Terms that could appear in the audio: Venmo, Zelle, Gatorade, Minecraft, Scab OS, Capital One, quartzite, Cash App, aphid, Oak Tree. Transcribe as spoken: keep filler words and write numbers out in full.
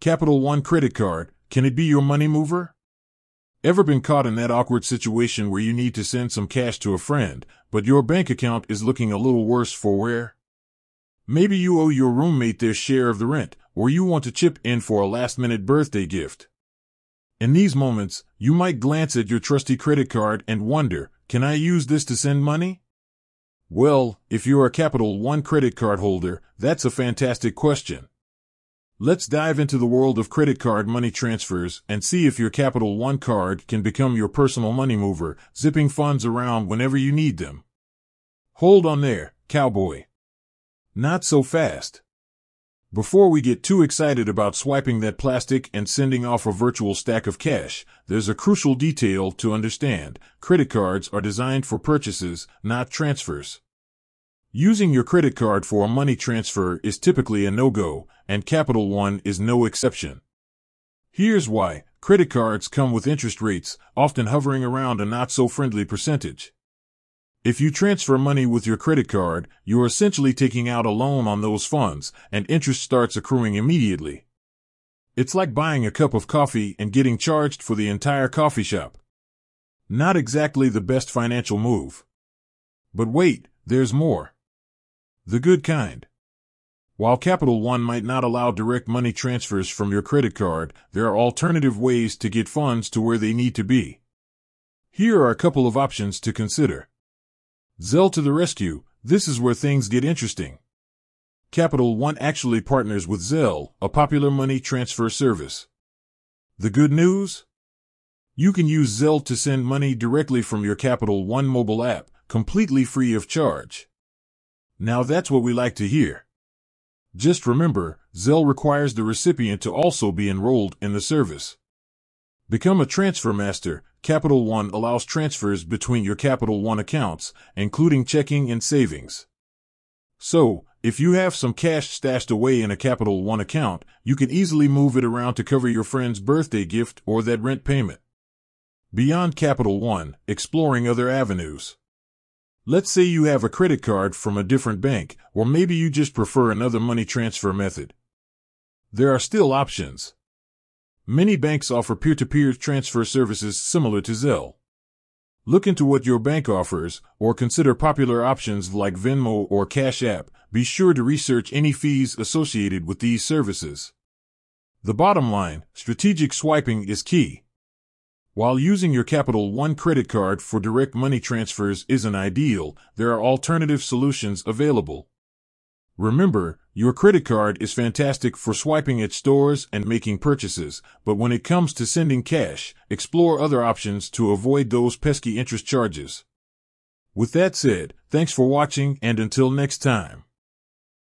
Capital One credit card, can it be your money mover? Ever been caught in that awkward situation where you need to send some cash to a friend, but your bank account is looking a little worse for wear? Maybe you owe your roommate their share of the rent, or you want to chip in for a last-minute birthday gift. In these moments, you might glance at your trusty credit card and wonder, can I use this to send money? Well, if you're a Capital One credit card holder, that's a fantastic question. Let's dive into the world of credit card money transfers and see if your Capital One card can become your personal money mover, zipping funds around whenever you need them. Hold on there, cowboy. Not so fast. Before we get too excited about swiping that plastic and sending off a virtual stack of cash, there's a crucial detail to understand. Credit cards are designed for purchases, not transfers. Using your credit card for a money transfer is typically a no-go, and Capital One is no exception. Here's why. Credit cards come with interest rates, often hovering around a not-so-friendly percentage. If you transfer money with your credit card, you are essentially taking out a loan on those funds, and interest starts accruing immediately. It's like buying a cup of coffee and getting charged for the entire coffee shop. Not exactly the best financial move. But wait, there's more. The good kind. While Capital One might not allow direct money transfers from your credit card, there are alternative ways to get funds to where they need to be. Here are a couple of options to consider. Zelle to the rescue. This is where things get interesting. Capital One actually partners with Zelle, a popular money transfer service. The good news? You can use Zelle to send money directly from your Capital One mobile app, completely free of charge. Now that's what we like to hear. Just remember, Zelle requires the recipient to also be enrolled in the service. Become a transfer master. Capital One allows transfers between your Capital One accounts, including checking and savings. So, if you have some cash stashed away in a Capital One account, you can easily move it around to cover your friend's birthday gift or that rent payment. Beyond Capital One, exploring other avenues. Let's say you have a credit card from a different bank, or maybe you just prefer another money transfer method. There are still options. Many banks offer peer-to-peer transfer services similar to Zelle. Look into what your bank offers, or consider popular options like Venmo or Cash App. Be sure to research any fees associated with these services. The bottom line, strategic swiping is key. While using your Capital One credit card for direct money transfers isn't ideal, there are alternative solutions available. Remember, your credit card is fantastic for swiping at stores and making purchases, but when it comes to sending cash, explore other options to avoid those pesky interest charges. With that said, thanks for watching, and until next time.